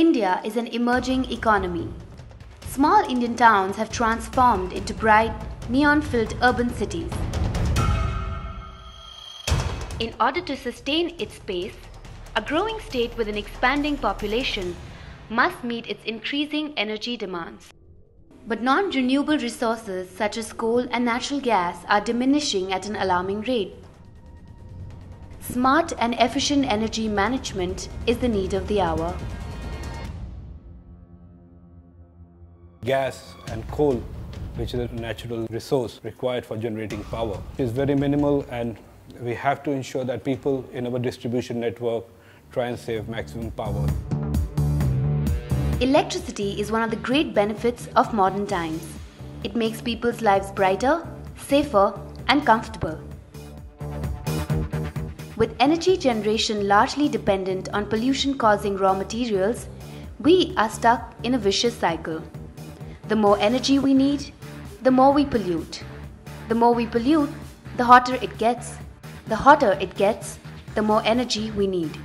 India is an emerging economy. Small Indian towns have transformed into bright, neon-filled urban cities. In order to sustain its pace, a growing state with an expanding population must meet its increasing energy demands. But non-renewable resources such as coal and natural gas are diminishing at an alarming rate. Smart and efficient energy management is the need of the hour. Gas and coal, which is a natural resource required for generating power, is very minimal, and we have to ensure that people in our distribution network try and save maximum power. Electricity is one of the great benefits of modern times. It makes people's lives brighter, safer, and comfortable. With energy generation largely dependent on pollution-causing raw materials, we are stuck in a vicious cycle. The more energy we need, the more we pollute. The more we pollute, the hotter it gets. The hotter it gets, the more energy we need,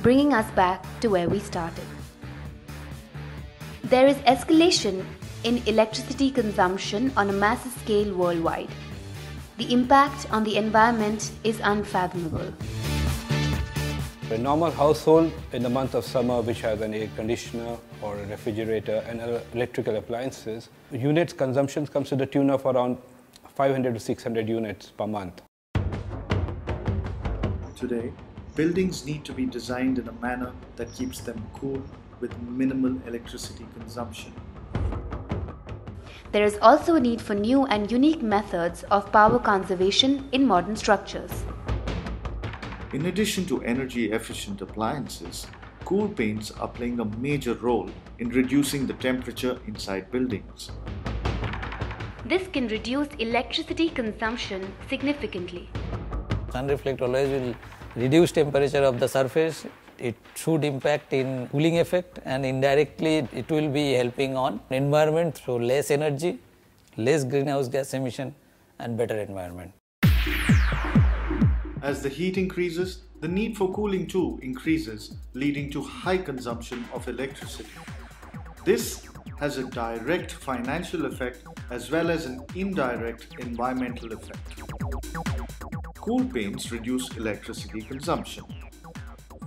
bringing us back to where we started. There is escalation in electricity consumption on a massive scale worldwide. The impact on the environment is unfathomable. A normal household in the month of summer, which has an air conditioner or a refrigerator and electrical appliances, units consumption comes to the tune of around 500 to 600 units per month. Today, buildings need to be designed in a manner that keeps them cool, with minimal electricity consumption. There is also a need for new and unique methods of power conservation in modern structures. In addition to energy-efficient appliances, cool paints are playing a major role in reducing the temperature inside buildings. This can reduce electricity consumption significantly. SunReflect always will reduce temperature of the surface. It should impact in cooling effect, and indirectly it will be helping on environment through less energy, less greenhouse gas emission, and better environment. As the heat increases, the need for cooling too increases, leading to high consumption of electricity. This has a direct financial effect as well as an indirect environmental effect. Cool paints reduce electricity consumption.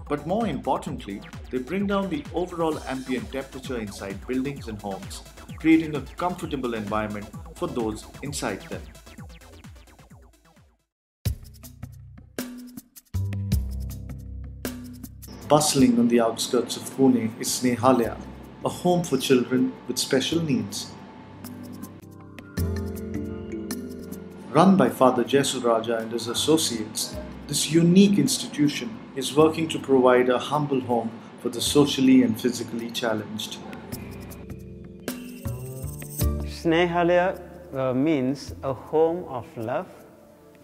But more importantly, they bring down the overall ambient temperature inside buildings and homes, creating a comfortable environment for those inside them. Bustling on the outskirts of Pune is Snehalaya, a home for children with special needs. Run by Father Jesu Raja and his associates, this unique institution is working to provide a humble home for the socially and physically challenged. Snehalaya means a home of love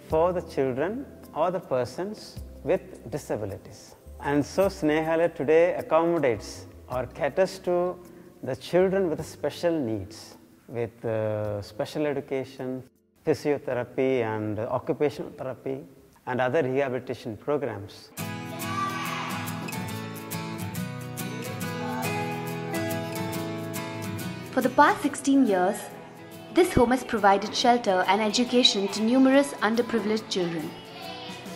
for the children or the persons with disabilities. And so Snehalaya today accommodates or caters to the children with special needs, with special education, physiotherapy and occupational therapy, and other rehabilitation programs. For the past 16 years, this home has provided shelter and education to numerous underprivileged children.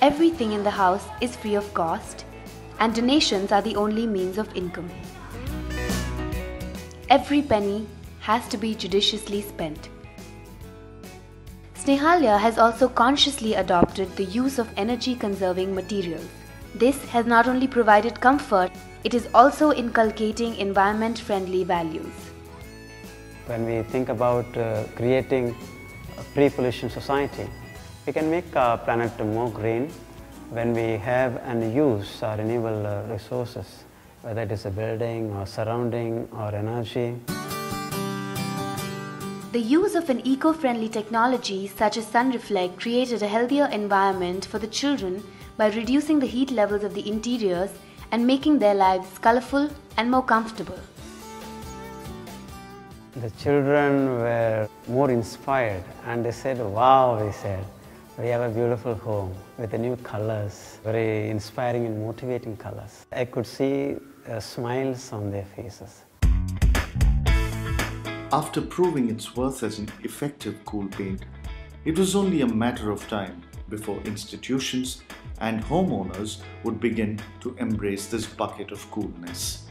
Everything in the house is free of cost, and donations are the only means of income. Every penny has to be judiciously spent. Snehalaya has also consciously adopted the use of energy-conserving materials. This has not only provided comfort, it is also inculcating environment-friendly values. When we think about creating a pre-pollution society, we can make our planet more green when we have and use our renewable resources, whether it is a building or surrounding or energy. The use of an eco-friendly technology such as SunReflect created a healthier environment for the children by reducing the heat levels of the interiors and making their lives colorful and more comfortable. The children were more inspired, and they said, "Wow," they said, We have a beautiful home with the new colors, very inspiring and motivating colors. I could see smiles on their faces. After proving its worth as an effective cool paint, it was only a matter of time before institutions and homeowners would begin to embrace this bucket of coolness.